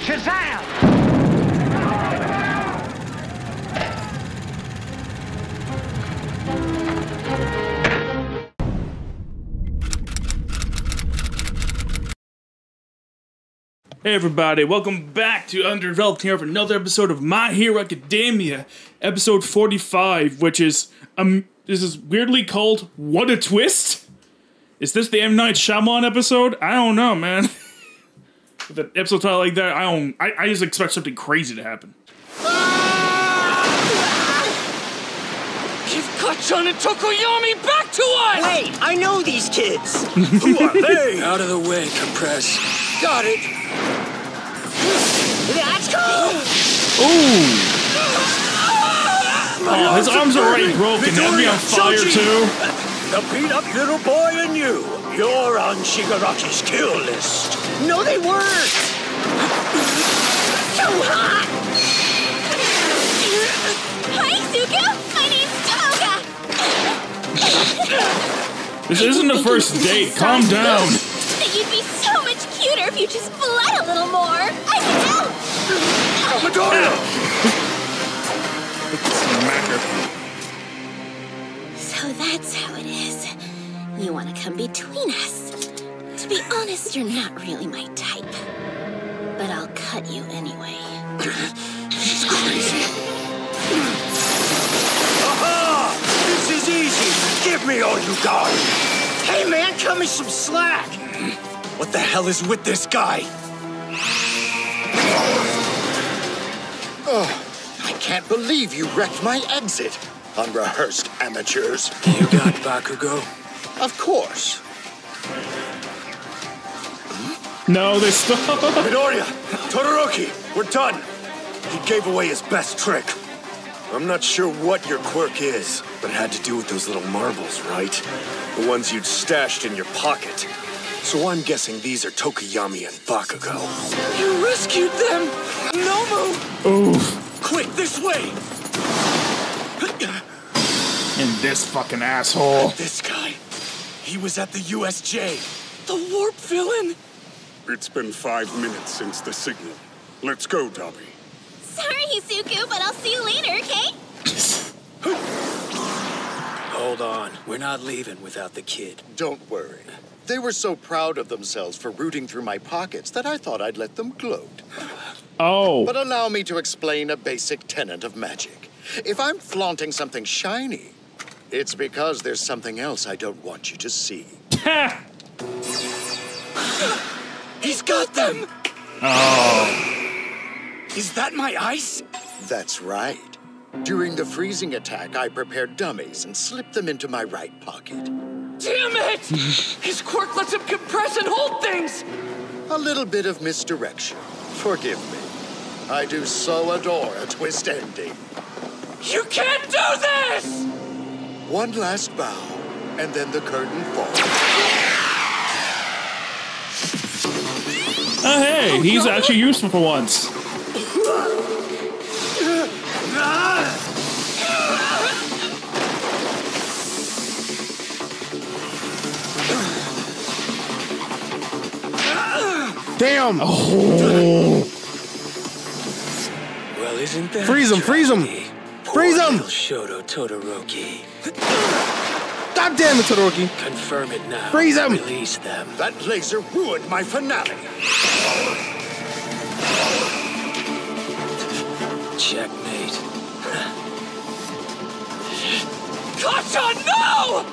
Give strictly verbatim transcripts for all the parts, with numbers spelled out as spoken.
Shazam! Hey everybody, welcome back to Under-Developed here for another episode of My Hero Academia, episode forty-five, which is, um, this is weirdly called, What a Twist? Is this the M. Night Shyamalan episode? I don't know, man. With an episode title like that, I don't, I, I just expect something crazy to happen. Give Kachon and Tokoyami back to us! Wait, I know these kids! Who are they? Out of the way, Compress. Got it. That's cool! Ooh! Oh, his arms are already broken. That'd be on fire, too. The beat-up little boy and you. You're on Shigaraki's kill list. No, they weren't! So hot! Hi, Izuku! My name's Toga! This isn't the first date. Calm down. You'd be so much cuter if you just bled a little more. I can help. Midoriya! Smacker. So that's how it is. You want to come between us. To be honest, you're not really my type. But I'll cut you anyway. She's crazy. Aha! This is easy. Give me all you got. Hey, man, cut me some slack. What the hell is with this guy? Oh, I can't believe you wrecked my exit. Unrehearsed amateurs. You got Bakugo? Of course. No, they stopped. Midoriya, Todoroki, we're done. He gave away his best trick. I'm not sure what your quirk is, but it had to do with those little marbles, right? The ones you'd stashed in your pocket. So I'm guessing these are Tokoyami and Bakugo. You rescued them! Nomu! Oof. Quick, this way! And this fucking asshole. This guy, he was at the U S J. The warp villain? It's been five minutes since the signal. Let's go, Dobby. Sorry, Izuku, but I'll see you later, okay? Hold on. We're not leaving without the kid. Don't worry. They were so proud of themselves for rooting through my pockets that I thought I'd let them gloat. Oh. But allow me to explain a basic tenet of magic. If I'm flaunting something shiny, it's because there's something else I don't want you to see. He's got them! Oh. Is that my ice? That's right. During the freezing attack, I prepared dummies and slipped them into my right pocket. Damn it! His quirk lets him compress and hold things! A little bit of misdirection. Forgive me. I do so adore a twist ending. You can't do this! One last bow, and then the curtain falls. Oh, hey, oh, he's no. actually useful for once. Damn! Oh. Well, isn't that freeze him! Freeze him! Freeze him! Shoto Todoroki. God damn it, Todoroki! Confirm it now. Freeze him! Release them. That laser ruined my finale. Checkmate. Gotcha! No!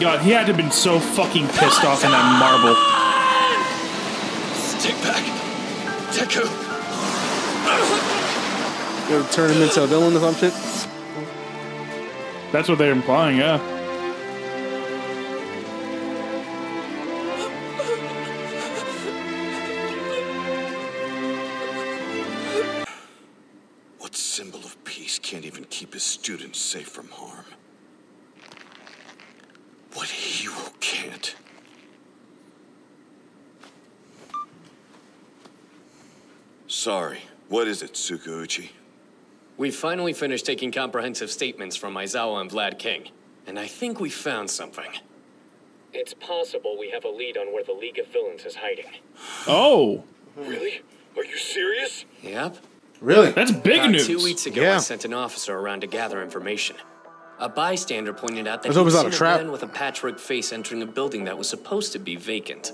God, he had to have been so fucking pissed gotcha! Off in that marble. Take back, Deku. You're gonna turn him into a villain or some shit? That's what they're implying, yeah. What symbol of peace can't even keep his students safe from harm? What hero can't? Sorry. What is it, Tsukuchi? We finally finished taking comprehensive statements from Aizawa and Vlad King, and I think we found something. It's possible we have a lead on where the League of Villains is hiding. Oh! Really? Are you serious? Yep. Really? That's big About news. Two weeks ago, yeah. I sent an officer around to gather information. A bystander pointed out that he was seen a, trap. a man with a patchwork face entering a building that was supposed to be vacant.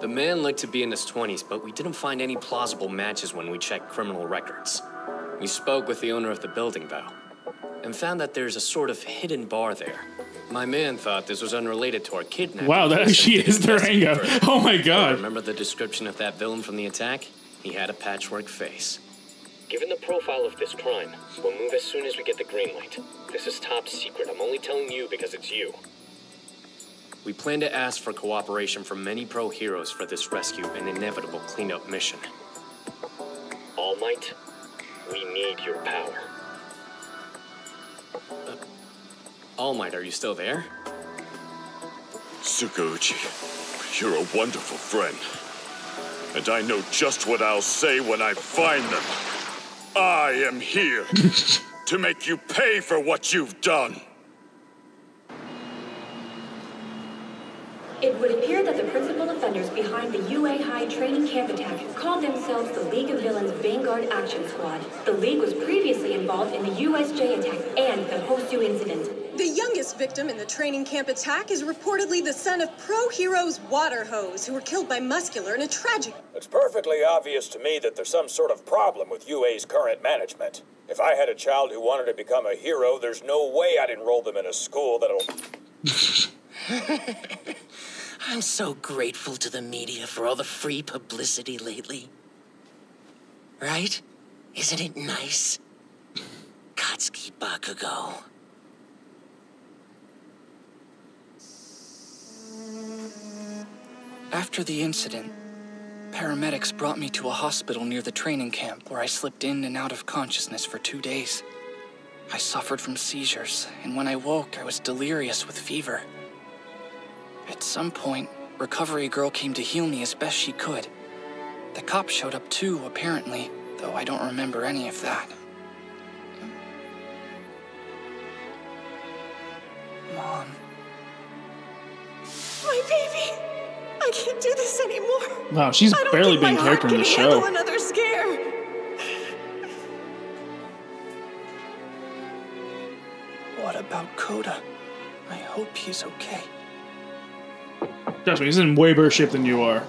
The man looked to be in his twenties, but we didn't find any plausible matches when we checked criminal records. We spoke with the owner of the building, though, and found that there's a sort of hidden bar there. My man thought this was unrelated to our kidnapping. Wow, that actually is their anger. Oh my god. But remember the description of that villain from the attack? He had a patchwork face. Given the profile of this crime, we'll move as soon as we get the green light. This is top secret. I'm only telling you because it's you. We plan to ask for cooperation from many pro heroes for this rescue and inevitable cleanup mission. All Might, we need your power. Uh, All Might, are you still there? Tsukuchi, you're a wonderful friend. And I know just what I'll say when I find them. I am here to make you pay for what you've done. It would appear that the principal offenders behind the U A High training camp attack called themselves the League of Villains Vanguard Action Squad. The League was previously involved in the U S J attack and the Hosu incident. The youngest victim in the training camp attack is reportedly the son of pro heroes Water Hose, who were killed by Muscular in a tragic... It's perfectly obvious to me that there's some sort of problem with U A's current management. If I had a child who wanted to become a hero, there's no way I'd enroll them in a school that'll... I'm so grateful to the media for all the free publicity lately. Right? Isn't it nice? Katsuki Bakugo. After the incident, paramedics brought me to a hospital near the training camp where I slipped in and out of consciousness for two days. I suffered from seizures, and when I woke, I was delirious with fever. At some point, Recovery Girl came to heal me as best she could. The cops showed up too, apparently, though I don't remember any of that. Mom. My baby! I can't do this anymore! Wow, she's barely been character in the show. I don't think my heart can handle another scare! What about Coda? I hope he's okay. Trust me, he's in way better shape than you are.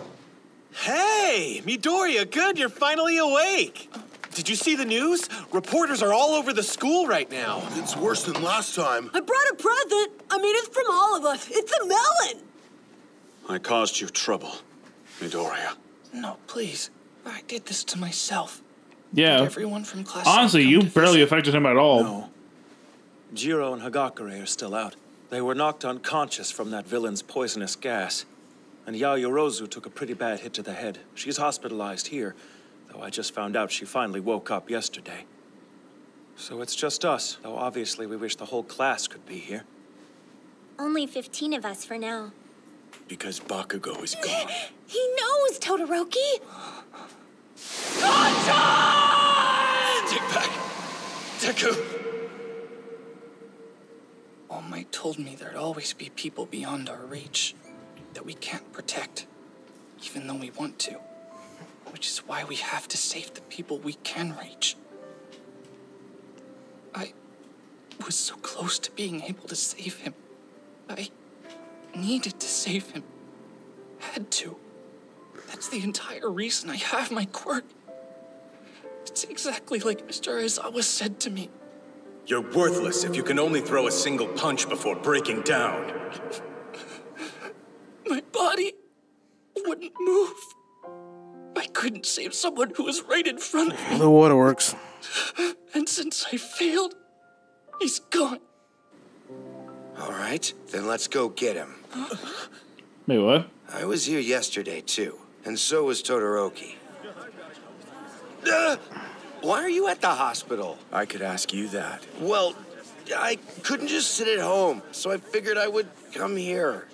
Hey, Midoriya, good, you're finally awake. Did you see the news? Reporters are all over the school right now. It's worse than last time. I brought a present. I mean, it's from all of us. It's a melon. I caused you trouble, Midoriya. No, please. I did this to myself. Yeah. Did everyone from class Honestly, you barely visit? affected him at all. No. Jiro and Hagakure are still out. They were knocked unconscious from that villain's poisonous gas. And Yaoyorozu took a pretty bad hit to the head. She's hospitalized here, though I just found out she finally woke up yesterday. So it's just us, though obviously we wish the whole class could be here. Only fifteen of us for now. Because Bakugo is gone. He knows, Todoroki! Kachon! Take back! Deku! All Might told me there'd always be people beyond our reach that we can't protect, even though we want to, which is why we have to save the people we can reach. I was so close to being able to save him. I needed to save him. Had to. That's the entire reason I have my quirk. It's exactly like Mister Aizawa said to me. You're worthless if you can only throw a single punch before breaking down. My body wouldn't move. I couldn't save someone who was right in front of me. The waterworks. And since I failed, he's gone. All right, then let's go get him. Wait, what? I was here yesterday, too, and so was Todoroki. Uh! Why are you at the hospital? I could ask you that. Well, I couldn't just sit at home, so I figured I would come here.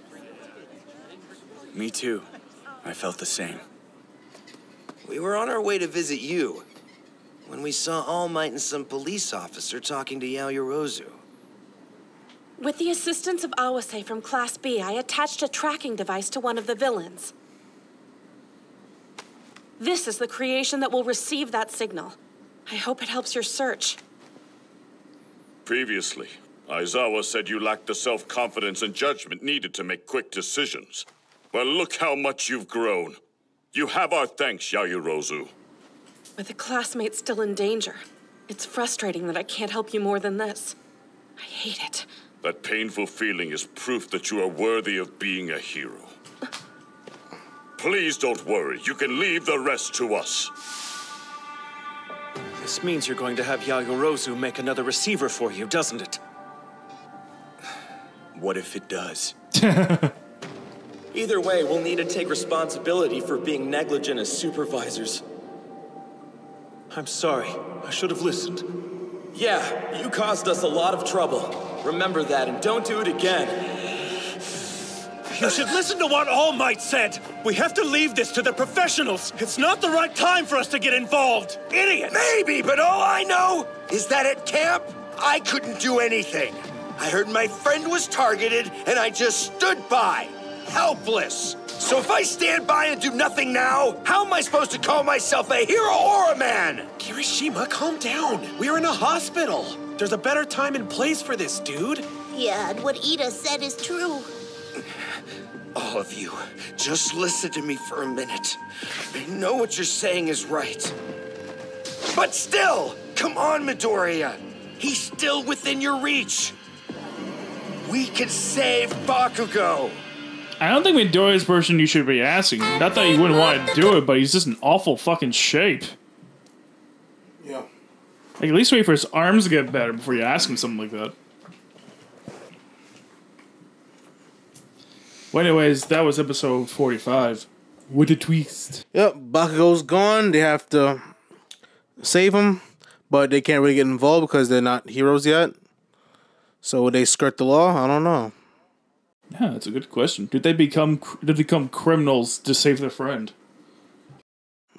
Me too. I felt the same. We were on our way to visit you when we saw All Might and some police officer talking to Yaoyorozu. With the assistance of Awase from Class B, I attached a tracking device to one of the villains. This is the creation that will receive that signal. I hope it helps your search. Previously, Aizawa said you lacked the self-confidence and judgment needed to make quick decisions. Well, look how much you've grown. You have our thanks, Yaoyorozu. With a classmate still in danger, it's frustrating that I can't help you more than this. I hate it. That painful feeling is proof that you are worthy of being a hero. Please don't worry. You can leave the rest to us. This means you're going to have Yaoyorozu make another receiver for you, doesn't it? What if it does? Either way, we'll need to take responsibility for being negligent as supervisors. I'm sorry. I should have listened. Yeah, you caused us a lot of trouble. Remember that, and don't do it again. You should listen to what All Might said. We have to leave this to the professionals. It's not the right time for us to get involved. Idiots! Maybe, but all I know is that at camp, I couldn't do anything. I heard my friend was targeted, and I just stood by, helpless. So if I stand by and do nothing now, how am I supposed to call myself a hero or a man? Kirishima, calm down. We're in a hospital. There's a better time and place for this, dude. Yeah, and what Ida said is true. All of you, just listen to me for a minute. I know what you're saying is right. But still, come on, Midoriya. He's still within your reach. We can save Bakugo. I don't think Midoriya's person you should be asking. Not that he wouldn't want to do it, but he's just in awful fucking shape. Yeah. Like, at least wait for his arms to get better before you ask him something like that. Well, anyways, that was episode forty-five. What a twist. Yep, Bakugo's gone. They have to save him, but they can't really get involved because they're not heroes yet. So would they skirt the law? I don't know. Yeah, that's a good question. Did they become did they become criminals to save their friend?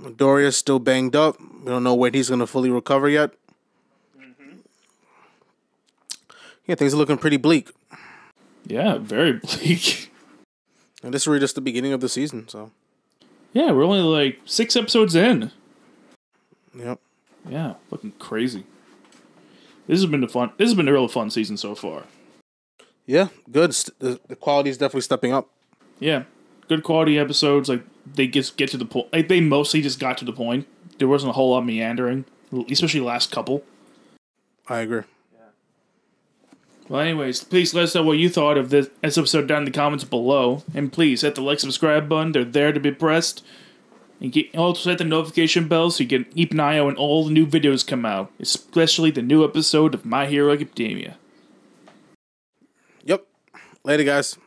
Midoriya's still banged up. We don't know when he's going to fully recover yet. Mm-hmm. Yeah, things are looking pretty bleak. Yeah, very bleak. And this is really just the beginning of the season, so. Yeah, we're only like six episodes in. Yep. Yeah, looking crazy. This has been a fun. This has been a real fun season so far. Yeah, good. The, the quality is definitely stepping up. Yeah, good quality episodes. Like they just get to the point. Like they mostly just got to the point. There wasn't a whole lot of meandering, especially last couple. I agree. Yeah. Well, anyways, please let us know what you thought of this episode down in the comments below, and please hit the like, subscribe button. They're there to be pressed, and get, also hit the notification bell so you can keep an eye out when all the new videos come out, especially the new episode of My Hero Academia. Later, guys.